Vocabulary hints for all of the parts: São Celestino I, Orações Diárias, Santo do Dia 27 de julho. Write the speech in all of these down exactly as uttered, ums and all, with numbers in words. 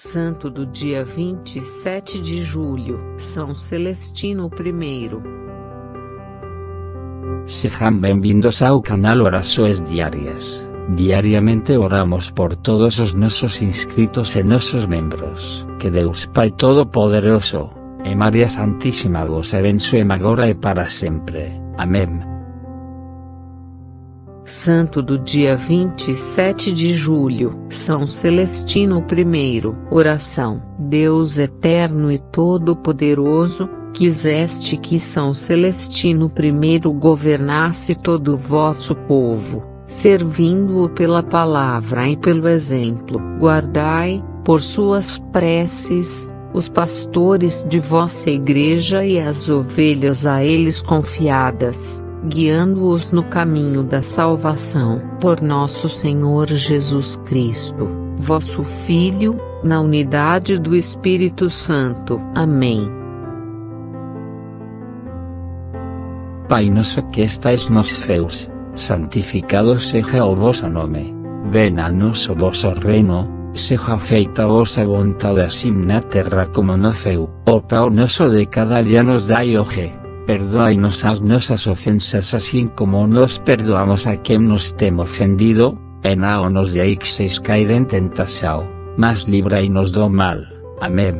Santo do Dia vinte e sete de Julho, São Celestino I. Sejam bem-vindos ao canal Orações Diárias. Diariamente oramos por todos os nossos inscritos e nossos membros. Que Deus Pai Todo-Poderoso, e Maria Santíssima vos abençoe agora e para sempre. Amém. Santo do Dia vinte e sete de Julho, São Celestino I. Oração. Deus eterno e todo-poderoso, quiseste que São Celestino I governasse todo o vosso povo, servindo-o pela palavra e pelo exemplo. Guardai, por suas preces, os pastores de vossa igreja e as ovelhas a eles confiadas, guiando-os no caminho da salvação. Por nosso Senhor Jesus Cristo, vosso Filho, na unidade do Espírito Santo. Amém. Pai nosso que estais nos céus, santificado seja o vosso nome. Venha a nós o vosso reino. Seja feita vossa vontade assim na terra como no céu. O pão nosso de cada dia nos dai hoje. Perdoai-nos as nossas ofensas assim como nos perdoamos a quem nos tem ofendido, e não nos deixeis cair en tentação, mas livrai-nos do mal. Amém.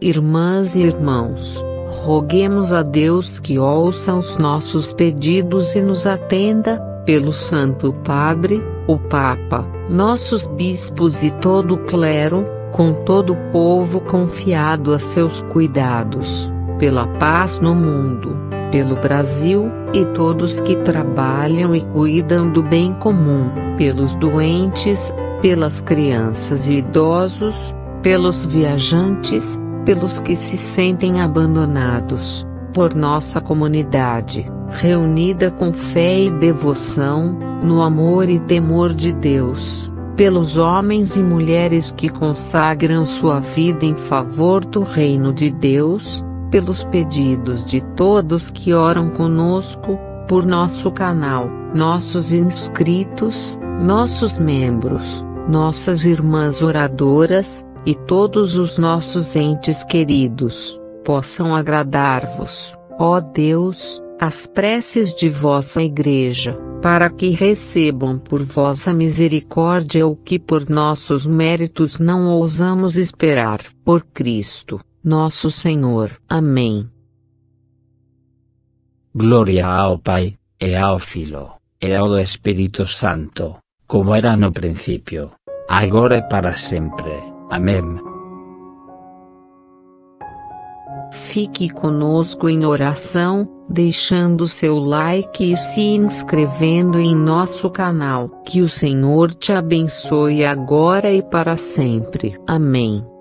Irmãs e irmãos, roguemos a Deus que ouça os nossos pedidos e nos atenda, pelo Santo Padre, o Papa, nossos bispos e todo o clero, com todo o povo confiado a seus cuidados, pela paz no mundo, pelo Brasil, e todos que trabalham e cuidam do bem comum, pelos doentes, pelas crianças e idosos, pelos viajantes, pelos que se sentem abandonados, por nossa comunidade, reunida com fé e devoção, no amor e temor de Deus, pelos homens e mulheres que consagram sua vida em favor do reino de Deus, pelos pedidos de todos que oram conosco, por nosso canal, nossos inscritos, nossos membros, nossas irmãs oradoras, e todos os nossos entes queridos, possam agradar-vos, ó Deus, as preces de vossa Igreja, para que recebam por vossa misericórdia o que por nossos méritos não ousamos esperar. Por Cristo, nosso Senhor. Amém. Glória ao Pai, e ao Filho, e ao Espírito Santo, como era no princípio, agora e para sempre. Amém. Fique conosco em oração, deixando seu like e se inscrevendo em nosso canal. Que o Senhor te abençoe agora e para sempre. Amém.